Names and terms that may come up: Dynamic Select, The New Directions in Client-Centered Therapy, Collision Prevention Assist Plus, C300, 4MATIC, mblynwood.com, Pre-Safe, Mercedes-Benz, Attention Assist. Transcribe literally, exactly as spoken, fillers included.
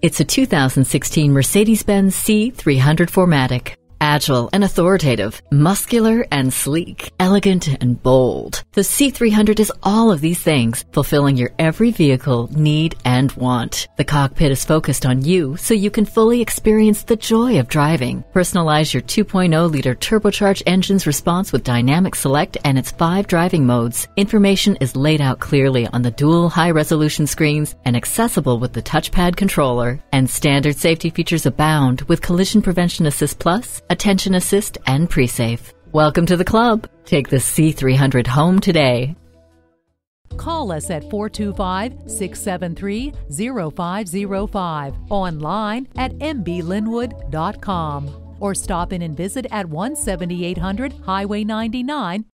It's a two thousand sixteen Mercedes-Benz C three hundred four matic. Agile and authoritative, muscular and sleek, elegant and bold. The C three hundred is all of these things, fulfilling your every vehicle need and want. The cockpit is focused on you so you can fully experience the joy of driving. Personalize your two point oh liter turbocharged engine's response with Dynamic Select and its five driving modes. Information is laid out clearly on the dual high-resolution screens and accessible with the touchpad controller. And standard safety features abound with Collision Prevention Assist Plus, Attention Assist, and Pre-Safe. Welcome to the club. Take the C three hundred home today. Call us at four two five, six seven three, zero five zero five, online at m b lynwood dot com, or stop in and visit at one seventy-eight hundred Highway ninety-nine